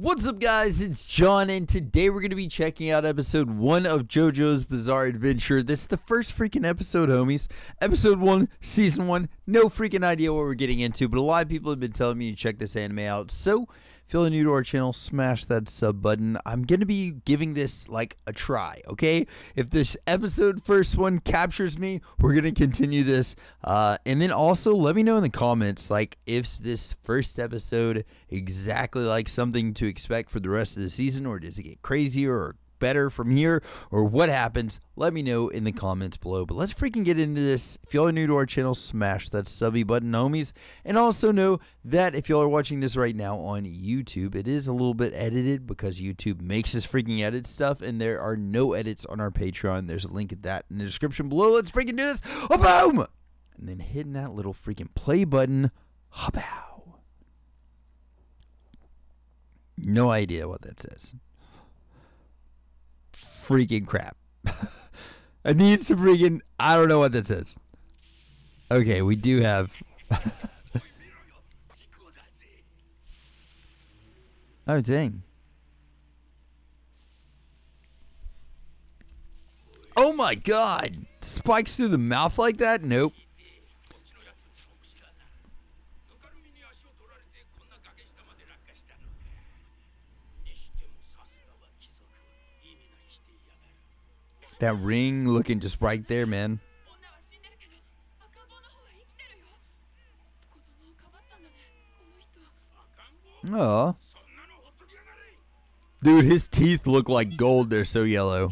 What's up guys, it's John and today we're going to be checking out episode 1 of JoJo's Bizarre Adventure. This is the first freaking episode, homies. Episode 1, season 1, no freaking idea what we're getting into, but a lot of people have been telling me to check this anime out, so if you're new to our channel, smash that sub button. I'm going to be giving this like a try, okay? If this episode first one captures me, we're going to continue this. And then also let me know in the comments like if this first episode exactly like something to expect for the rest of the season, or does it get crazier or better from here, or what happens? Let me know in the comments below, but let's freaking get into this. If y'all are new to our channel, smash that subby button, homies, and also know that if y'all are watching this right now on YouTube, it is a little bit edited because YouTube makes us freaking edit stuff, and there are no edits on our Patreon. There's a link at that in the description below. Let's freaking do this. Oh, boom! And then hitting that little freaking play button. Habow. No idea what that says. Freaking crap. I need some freaking, I don't know what this is. Okay, we do have oh dang, oh my god, spikes through the mouth like that. Nope. That ring looking just right there, man. Oh, dude, his teeth look like gold. They're so yellow.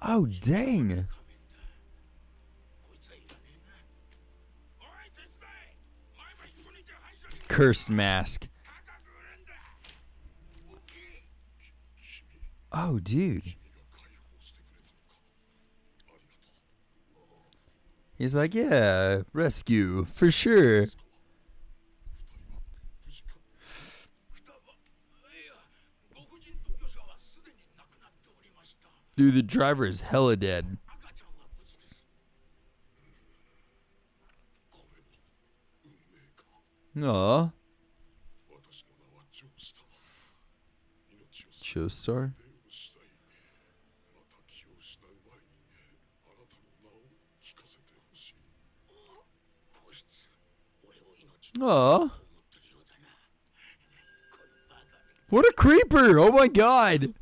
Oh, dang. Cursed mask. Oh, dude. He's like, yeah, rescue for sure. Dude, the driver is hella dead. No. Joestar. No. What a creeper! Oh my god.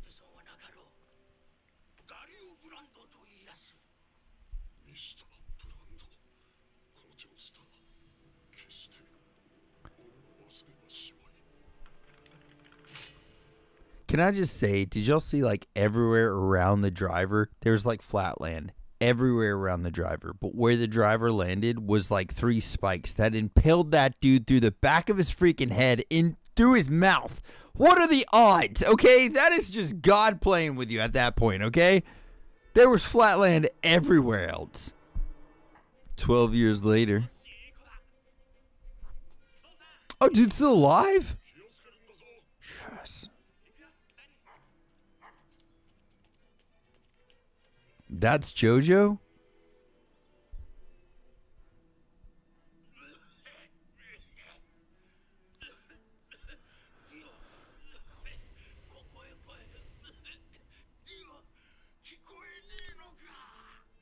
Can I just say, did y'all see like everywhere around the driver? There's like flat land everywhere around the driver, but where the driver landed was like 3 spikes that impaled that dude through the back of his freaking head in through his mouth. What are the odds? Okay, that is just God playing with you at that point, okay? There was flat land everywhere else. 12 years later. Oh, dude's still alive? Yes. That's JoJo?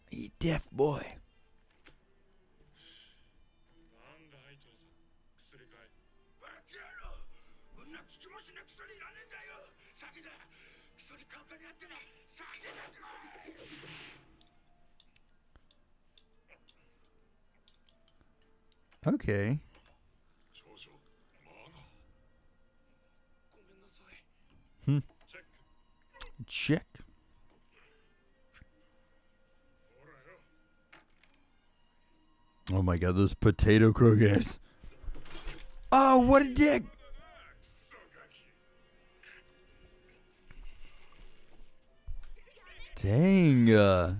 You deaf boy. Okay. Hmm. Check. Oh my god, those potato croquettes. Oh, what a dick. Dang.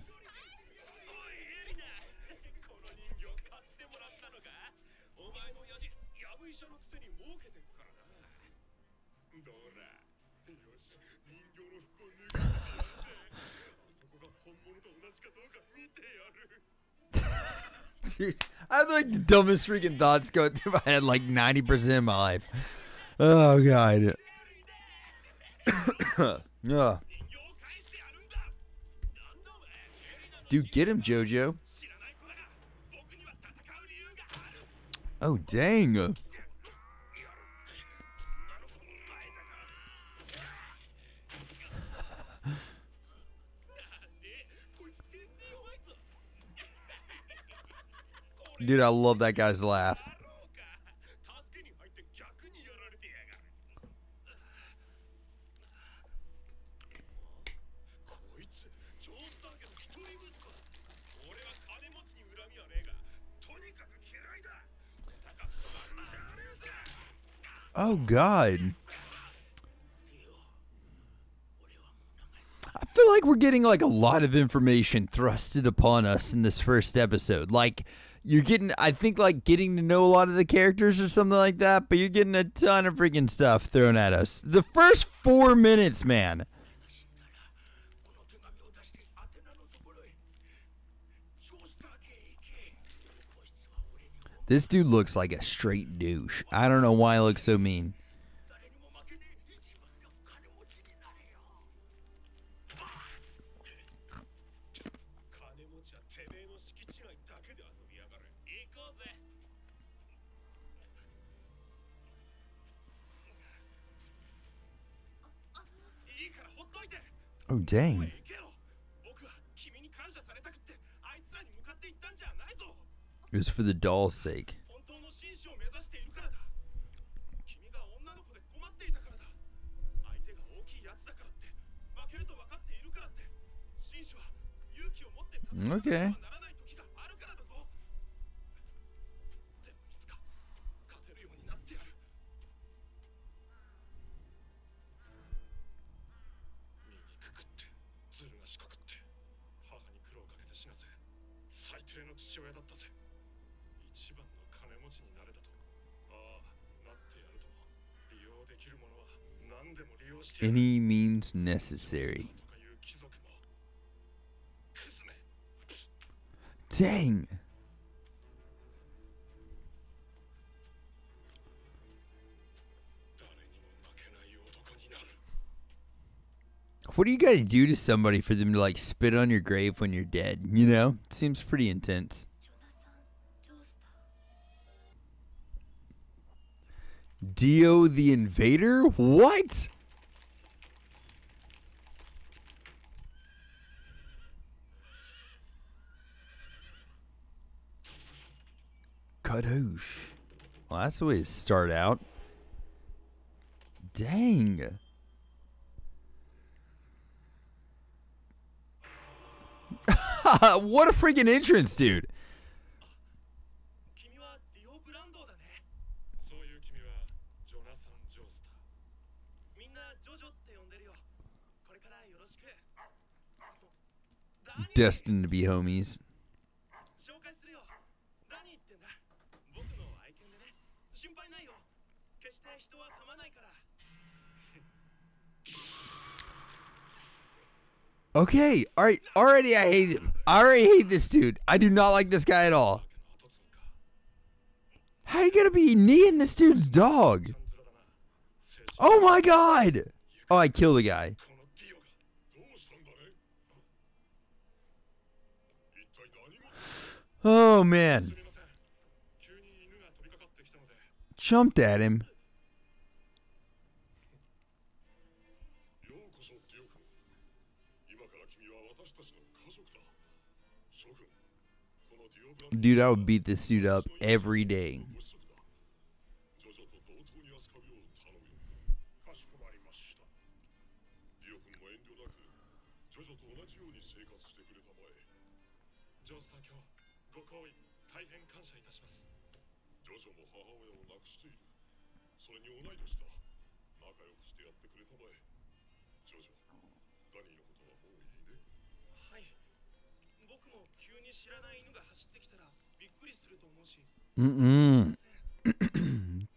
Dude, I have like the dumbest freaking thoughts going through my head like 90% of my life. Oh, God. Dude, get him, JoJo. Oh, dang. Dude, I love that guy's laugh. Oh, God. I feel like we're getting like a lot of information thrusted upon us in this first episode. Like, you're getting, I think, like, getting to know a lot of the characters or something like that, but you're getting a ton of freaking stuff thrown at us. The first 4 minutes, man. This dude looks like a straight douche. I don't know why he looks so mean. Oh, dang. It was for the doll's sake. Okay. Any means necessary. Dang. What do you gotta do to somebody for them to like spit on your grave when you're dead? You know? It seems pretty intense. Dio the Invader? What? Kadoosh. Well, that's the way to start out. Dang. What a freaking entrance, dude. Destined to be homies. Okay, alright, already I hate him. I already hate this dude. I do not like this guy at all. How are you gonna be kneeing this dude's dog? Oh my God! Oh, I killed a guy. Oh, man. Jumped at him. Dude, I would beat this dude up every day.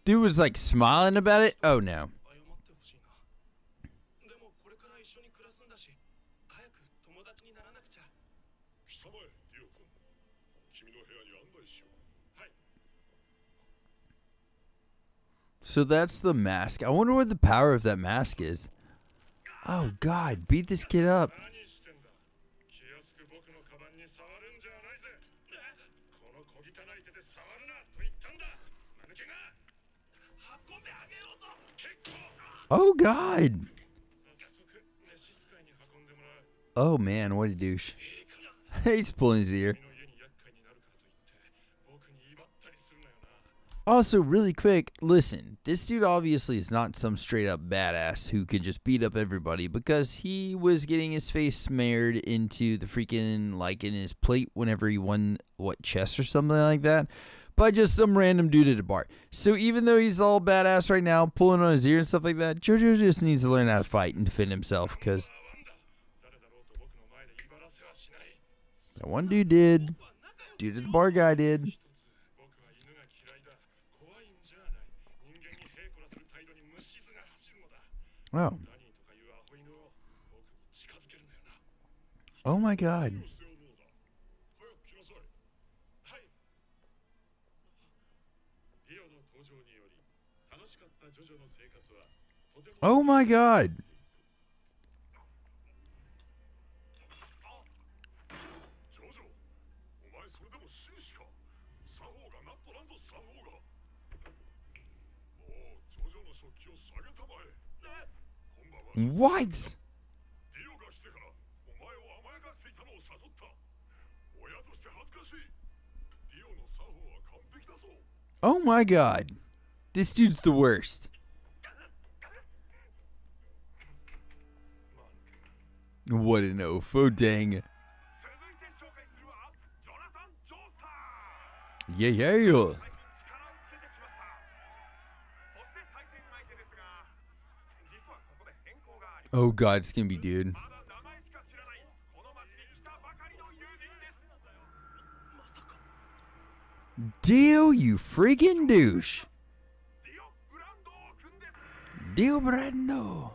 Dude was like smiling about it. Oh no. So that's the mask. I wonder what the power of that mask is. Oh God, beat this kid up. Oh God. Oh man, what a douche. He's pulling his ear. Also, really quick, listen, this dude obviously is not some straight up badass who can just beat up everybody, because he was getting his face smeared into the freaking, like, in his plate whenever he won, what, chess or something like that, by just some random dude at a bar. So even though he's all badass right now, pulling on his ear and stuff like that, JoJo just needs to learn how to fight and defend himself, because that one dude did. Dude at the bar guy did. Wow. Oh my God. Oh my God. What? Oh my God. This dude's the worst. What an ofo, dang. Yeah, yeah. Oh God, it's gonna be dude. Dio, you freaking douche. Dio Brando.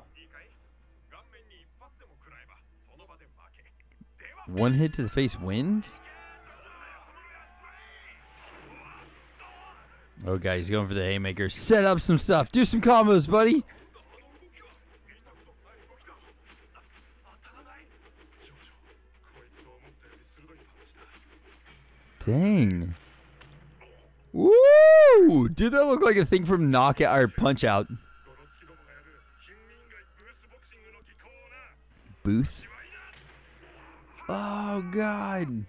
One hit to the face wins? Oh God, he's going for the haymaker. Set up some stuff. Do some combos, buddy. Dang. Woo! Did that look like a thing from Knockout or Punch Out? Booth? Oh God.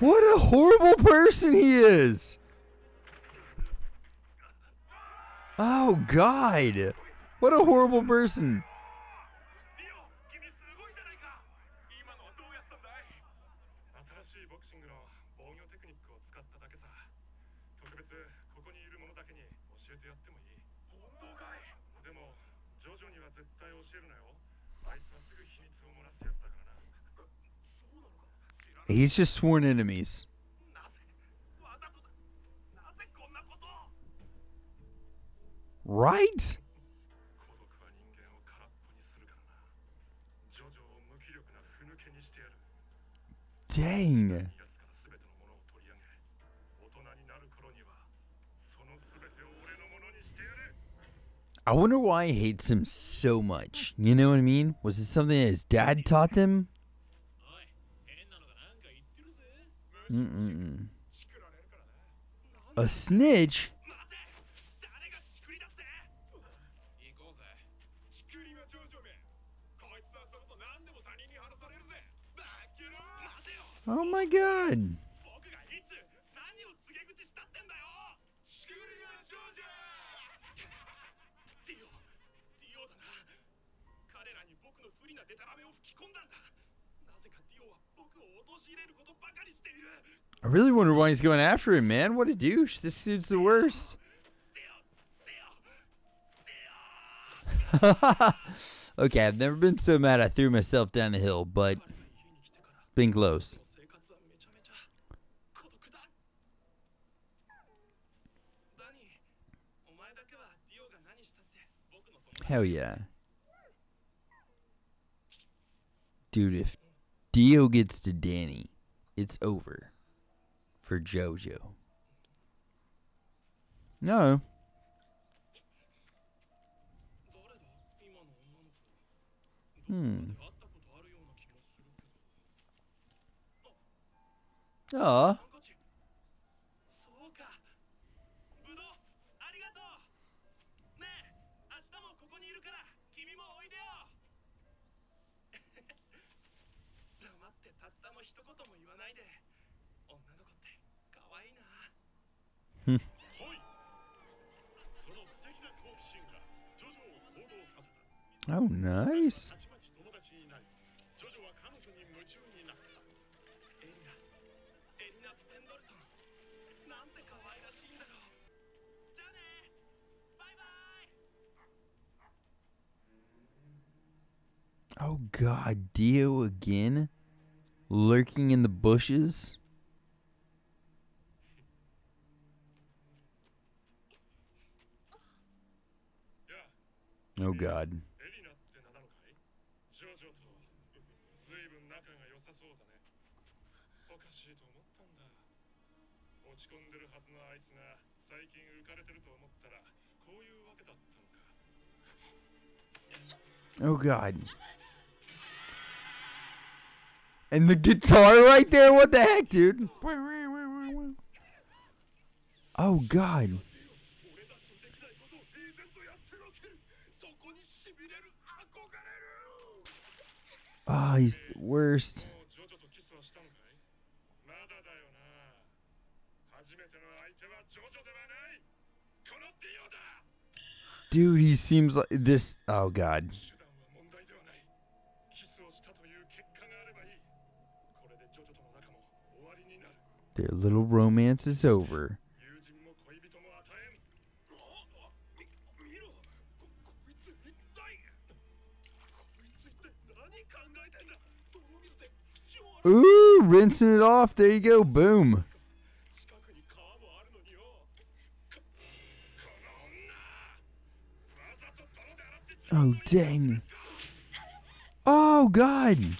What a horrible person he is. Oh God. What a horrible person. He's just sworn enemies. Right? Dang. I wonder why he hates him so much. You know what I mean? Was it something that his dad taught them? Mm-mm. A snitch? Oh my God. I really wonder why he's going after him, man. What a douche. This dude's the worst. Okay, I've never been so mad I threw myself down a hill, but been close. Hell yeah. Dude, if Dio gets to Danny. It's over for JoJo. No. Oh. Oh, nice. Oh God, Dio again? Lurking in the bushes? Oh God. Oh God. And the guitar right there, what the heck, dude? Oh God. Ah, oh, he's the worst. Dude, he seems like this. Oh God. Their little romance is over. Ooh, rinsing it off. There you go. Boom. Oh, dang. Oh, God.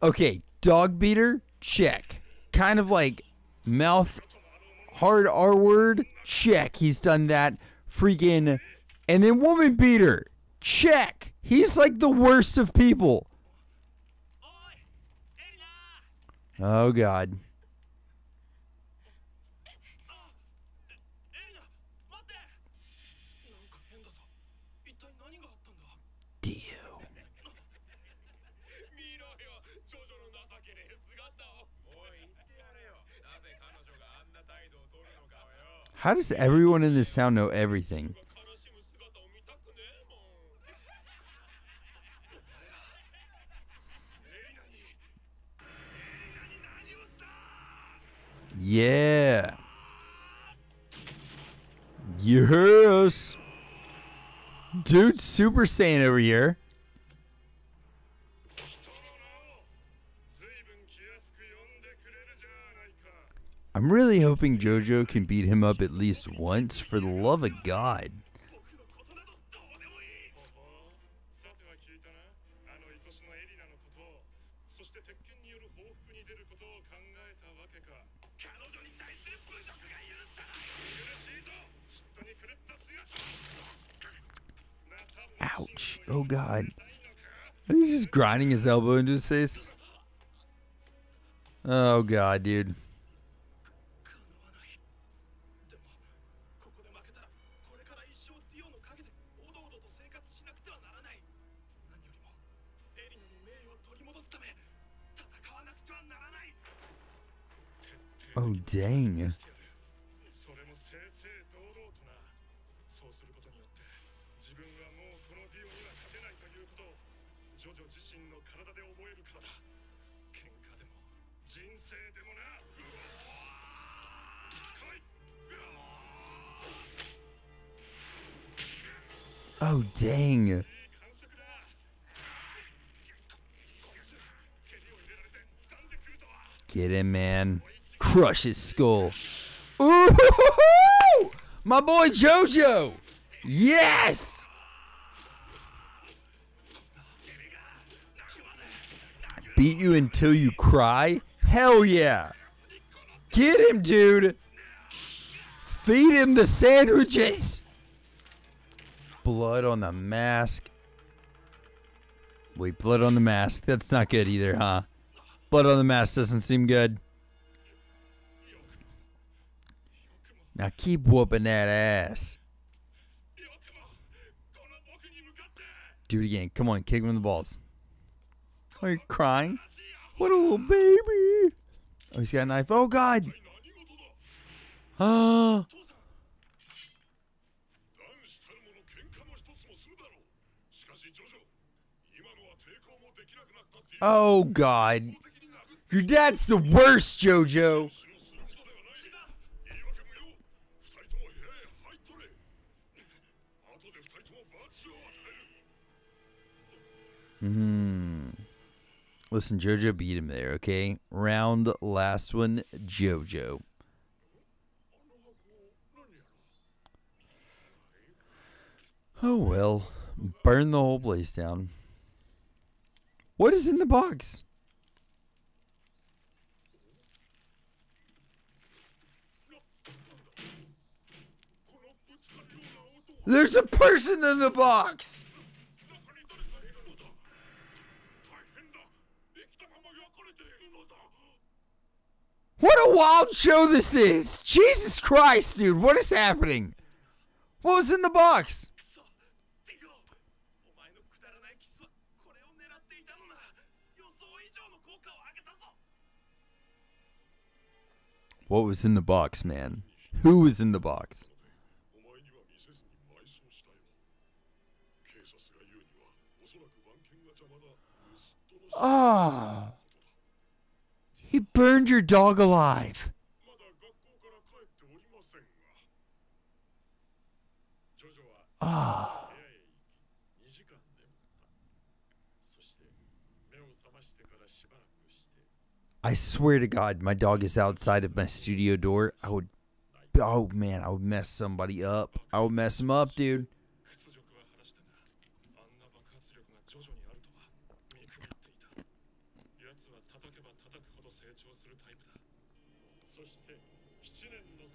Okay, dog beater, check. Kind of like mouth, hard R word, check. He's done that. Freaking. And then woman beater, check. He's like the worst of people. Oh God. Dio. How does everyone in this town know everything? Yeah. Yes. Dude, Super Saiyan over here. I'm really hoping JoJo can beat him up at least once, for the love of God. Ouch. Oh God. He's just grinding his elbow into his face. Oh God, dude. Oh dang. Oh, dang. Get him, man. Crush his skull. Ooh, hoo-hoo-hoo! My boy JoJo. Yes. beat you until you cry? Hell yeah. Get him, dude. Feed him the sandwiches. Blood on the mask. Wait, blood on the mask. That's not good either, huh? Blood on the mask doesn't seem good. Now keep whooping that ass. Do it again. Come on, kick him in the balls. Oh, you're crying? What a little baby. Oh, he's got a knife. Oh, God. Oh. Oh, God. Your dad's the worst, JoJo. Hmm. Listen, JoJo beat him there, okay? Round last one, JoJo. Oh, well. Burn the whole place down. What is in the box? There's a person in the box! What a wild show this is! Jesus Christ, dude, what is happening? What was in the box? What was in the box, man? Who was in the box? Ah! Oh. He burned your dog alive. Ah. I swear to God, my dog is outside of my studio door. I would, oh man, I would mess somebody up. I would mess him up, dude.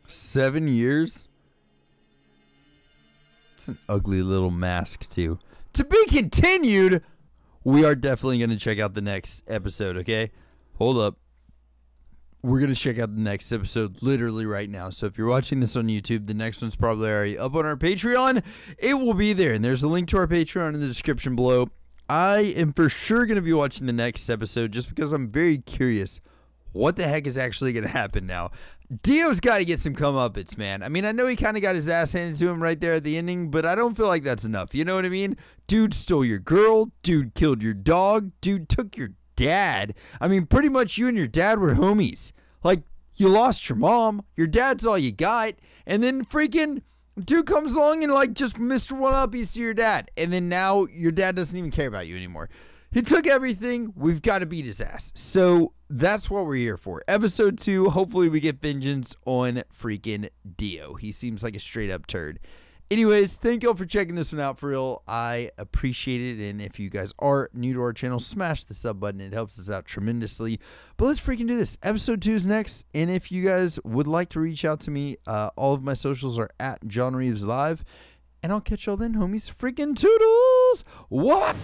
Seven years? It's an ugly little mask too. To be continued. We are definitely going to check out the next episode, okay? Hold up. We're going to check out the next episode literally right now. So if you're watching this on YouTube, the next one's probably already up on our Patreon. It will be there. And there's a link to our Patreon in the description below. I am for sure going to be watching the next episode just because I'm very curious what the heck is actually going to happen now. Dio's got to get some comeuppance, man. I mean, I know he kind of got his ass handed to him right there at the ending, but I don't feel like that's enough. You know what I mean? Dude stole your girl. Dude killed your dog. Dude took your dad. I mean, pretty much you and your dad were homies. Like, you lost your mom, your dad's all you got, and then freaking dude comes along and like just Mr. One-Uppies to your dad, and then now your dad doesn't even care about you anymore. He took everything. We've got to beat his ass. So that's what we're here for. Episode 2, hopefully we get vengeance on freaking Dio. He seems like a straight up turd. Anyways, thank y'all for checking this one out for real. I appreciate it. And if you guys are new to our channel, smash the sub button. It helps us out tremendously. But let's freaking do this. Episode 2 is next. And if you guys would like to reach out to me, all of my socials are at John Reeves Live. And I'll catch y'all then, homies. Freaking toodles. What?